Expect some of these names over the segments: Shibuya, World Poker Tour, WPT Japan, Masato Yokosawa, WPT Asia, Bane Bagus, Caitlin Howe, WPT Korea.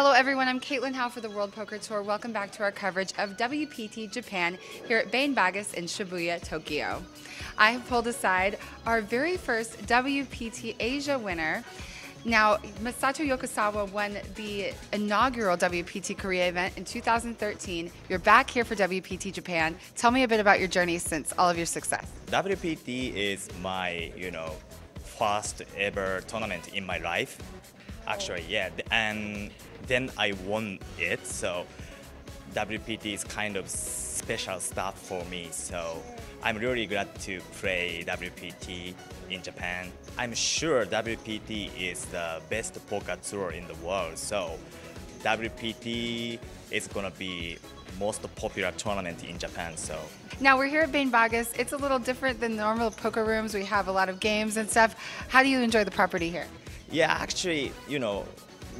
Hello everyone, I'm Caitlin Howe for the World Poker Tour. Welcome back to our coverage of WPT Japan here at Bane Bagus in Shibuya, Tokyo. I have pulled aside our very first WPT Asia winner. Now, Masato Yokosawa won the inaugural WPT Korea event in 2013. You're back here for WPT Japan. Tell me a bit about your journey since all of your success. WPT is my, first ever tournament in my life. Actually, yeah, and then I won it, so WPT is kind of special stuff for me, so I'm really glad to play WPT in Japan. I'm sure WPT is the best poker tour in the world, so WPT is gonna be most popular tournament in Japan. So now we're here at Bane Bagus. It's a little different than normal poker rooms. We have a lot of games and stuff. How do you enjoy the property here? Yeah, actually,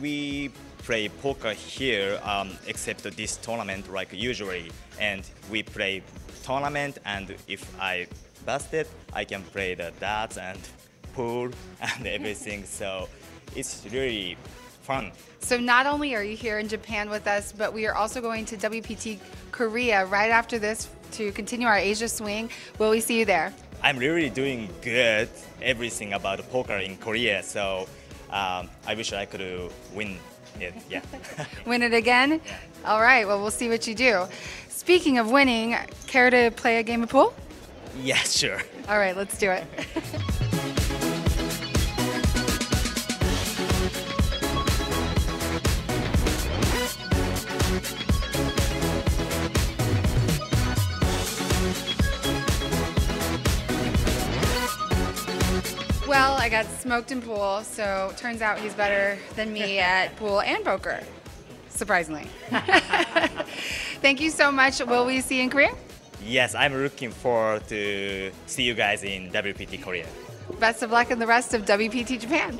we play poker here except this tournament like usually, and we play tournament, and if I bust it, I can play the darts and pool and everything, so it's really fun. So not only are you here in Japan with us, but we are also going to WPT Korea right after this to continue our Asia swing. Will we see you there? I'm really doing good, everything about poker in Korea, so I wish I could win it, yeah. Win it again? Yeah. All right, well, we'll see what you do. Speaking of winning, care to play a game of pool? Yeah, sure. All right, let's do it. Well, I got smoked in pool, so turns out he's better than me at pool and poker, surprisingly. Thank you so much. Will we see you in Korea? Yes, I'm looking forward to see you guys in WPT Korea. Best of luck in the rest of WPT Japan.